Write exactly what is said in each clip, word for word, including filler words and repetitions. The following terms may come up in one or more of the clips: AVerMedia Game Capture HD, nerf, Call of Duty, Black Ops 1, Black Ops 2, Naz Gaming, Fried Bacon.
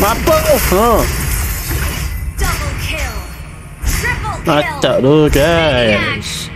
Mampus huh. Acak dulu guys.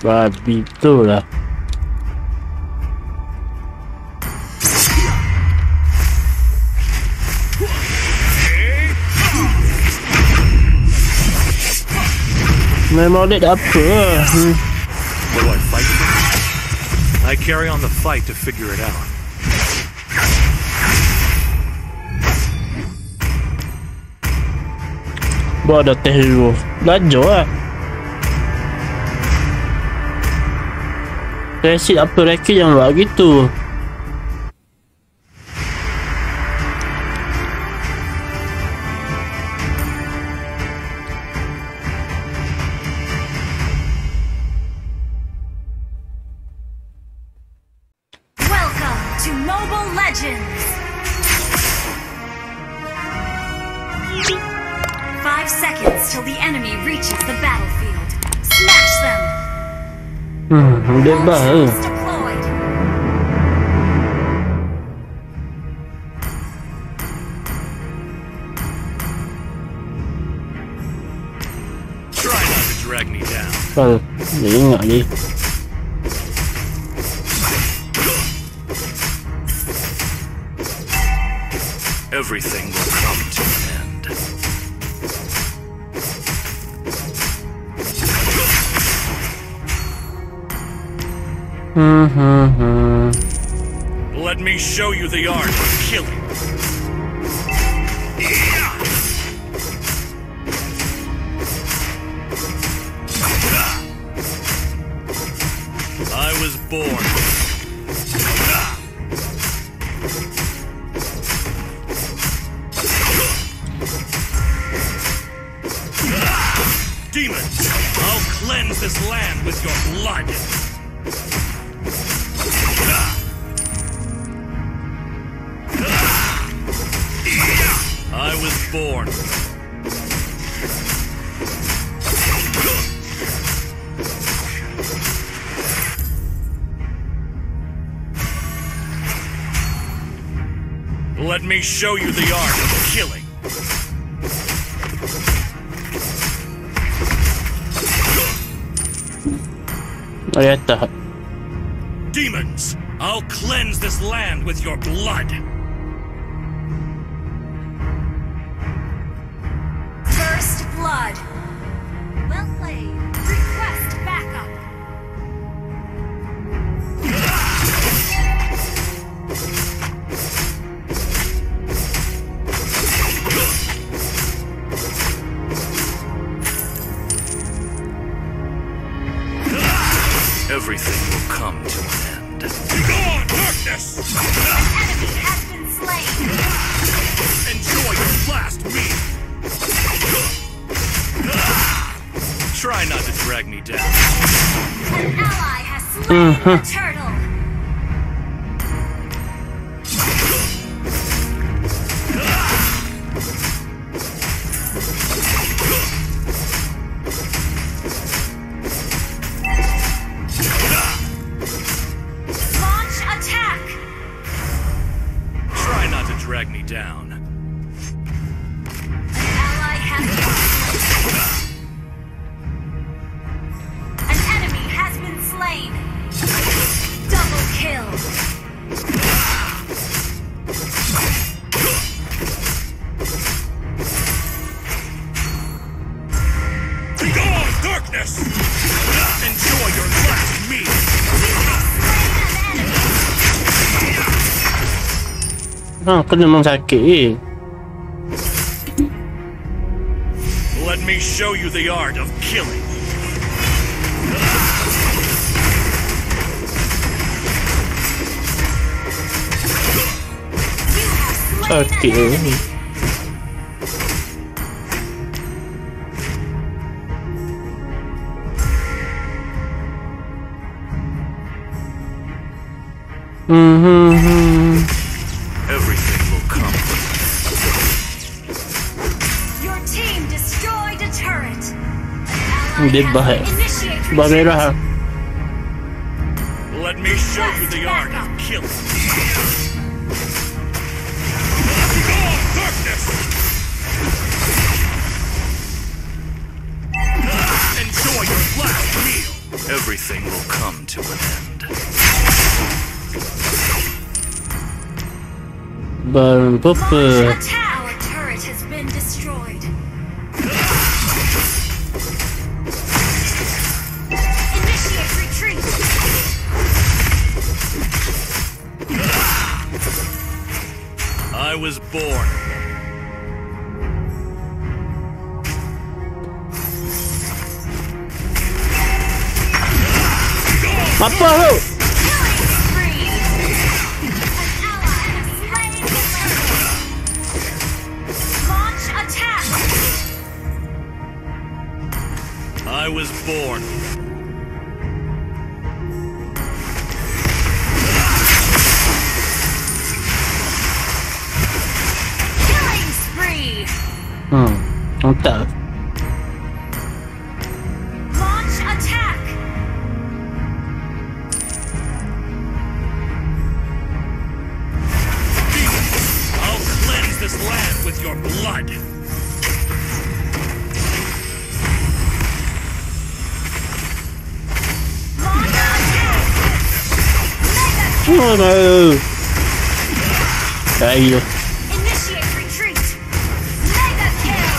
Babi itulah. Memang dia tak apa lah. hmm. I carry on the fight to figure it out. Bodoh teh hero. Lanjut lah. Resit apa racket yang buat gitu. five seconds till the enemy reaches the battlefield. Smash them. Hmm, bebas. Try not to drag me down. Well, ingat ni. Everything will come to an end. Mm-hmm. Let me show you the art of killing. I was born. Demons, I'll cleanse this land with your blood. I was born. Let me show you the art of killing. Demons, I'll cleanse this land with your blood. First blood. Well played. Request backup. Everything will come to an end. Go on, darkness! The enemy has been slain! Enjoy your last week! Try not to drag me down. An ally has slain the turtle! Drag me down. An ally has been slain. An enemy has been slain. Double kill. Go on, darkness! Enjoy your last meal. You have slain an enemy. Ha, kau memang sakit eh. Let me show you the art of killing. Sakit ni. Mhm. डिब्बा है, बबेरा है। Everything will come to an end. Baron Popper. Our turret has been destroyed. Initiate retreat. I was born. Apa lo? I was born. Killing spree. Hmm, entah. Oh no! Fail. Initiate retreat. Mega kill.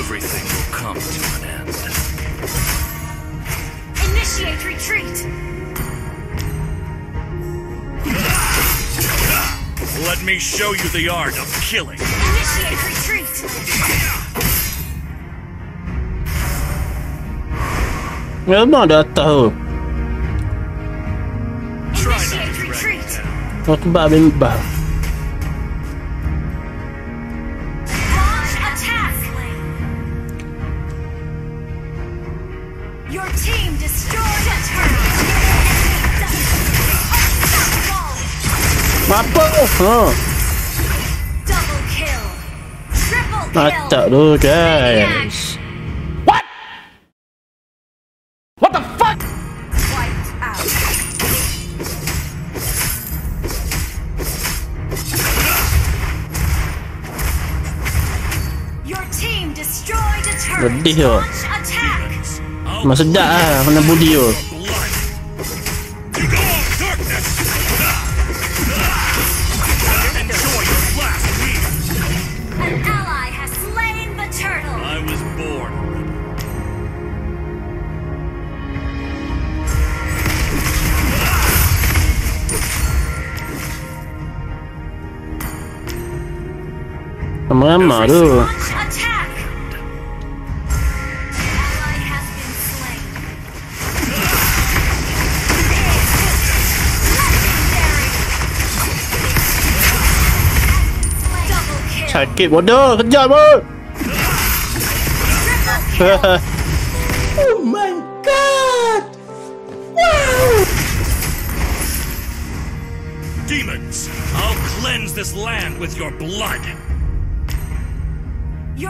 Everything will come to an end. Initiate retreat. Let me show you the art of killing. Initiate retreat. Well, no, that though. Initiate retreat. What about in battle? Oh. Double kill. Triple kill. Not that little guy. What? What the fuck? Wiped out. Your team destroyed a turret. Launch attack. Masih dah kena budi yo. Mama, dude. Sakit bodoh, kejap bodoh. Oh my god. Wow. Demons, I'll cleanse this land with your blood.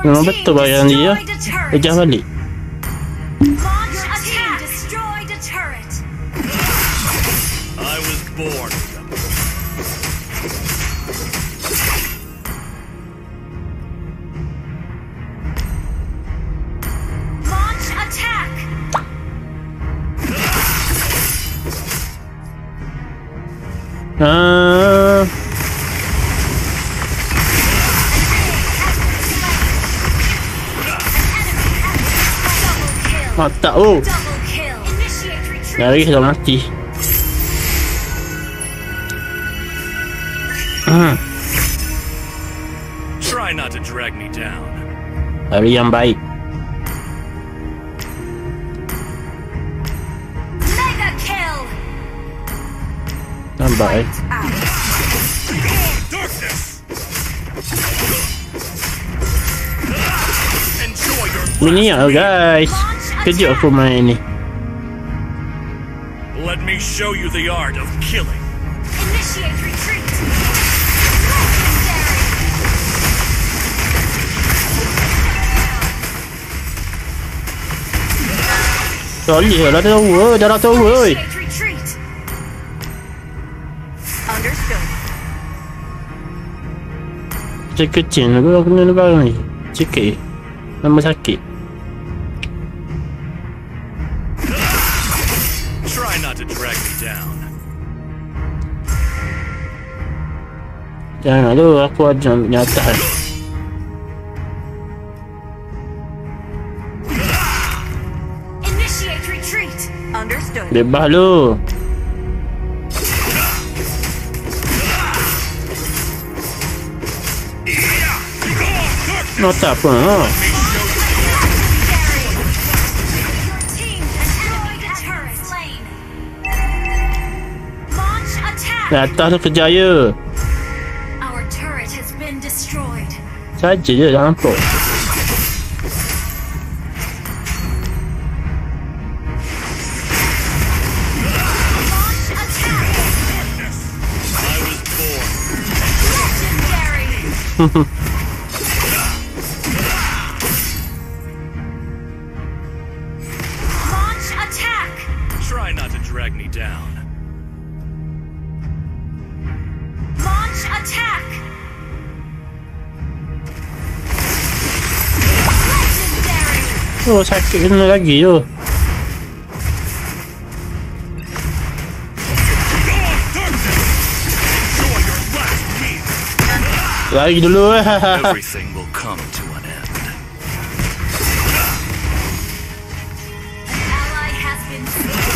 Memang betul bagian dia. Ejah balik. Ah. Mata, oh. Dari sudah mati. Try not to drag me down. Hari yang baik. die. Minyak guys, kejut aku main ni. Let me show you the art of killing. Initiate retreat. Sorry, dah tahu, dah tahu, oi. Cek kecil, aku kena lebar ni. Cek, nama sakit. Jangan tu aku ada nyataan. Bebas lu. Not tak pun. Datang tu kerjaya. Saja je dah nampak. Oh, sakit kena lagi tu. Lagi dulu eh. Everything will come to an end. An ally has been slain.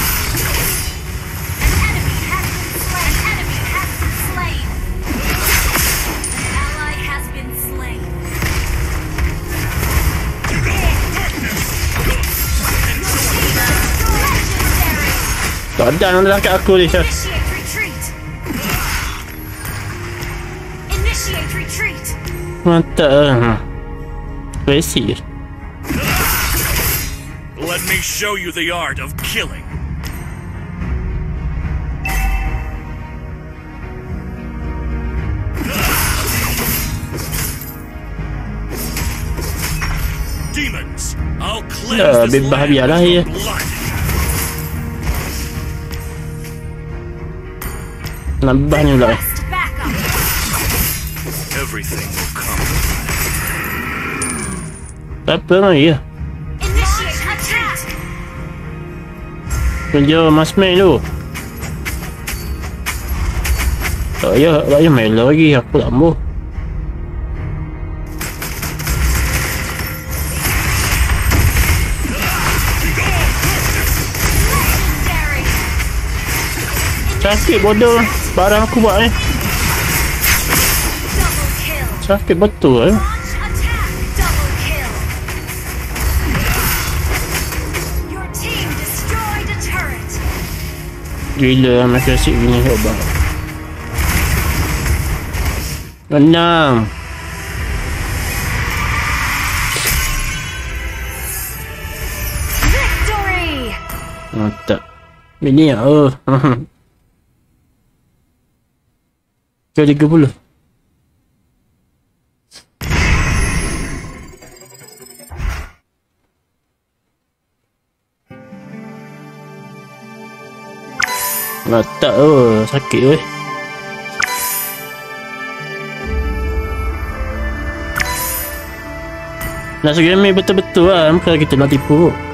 An ally has been slain. An ally has been slain. Tak ada nak dekat aku ni. Mantap. Besi. Let me show you the art of killing. Demons, I'll cleanse this land from blood. Nampaknya lah. Everything will come. Apa lagi ya? Kerja mas main tu. Tak ya, tak ya main lagi aku tak mahu. Sakit bodoh barang aku buat ni. Eh. Sakit betul eh. Gila macam asyik gini hebat. Menang. Victory. Mantap. Ini ya. Oh. Jadi tiga puluh. Letak oh, sakit weh. Naz Gaming betul-betul lah. Bukan kita nak tipu.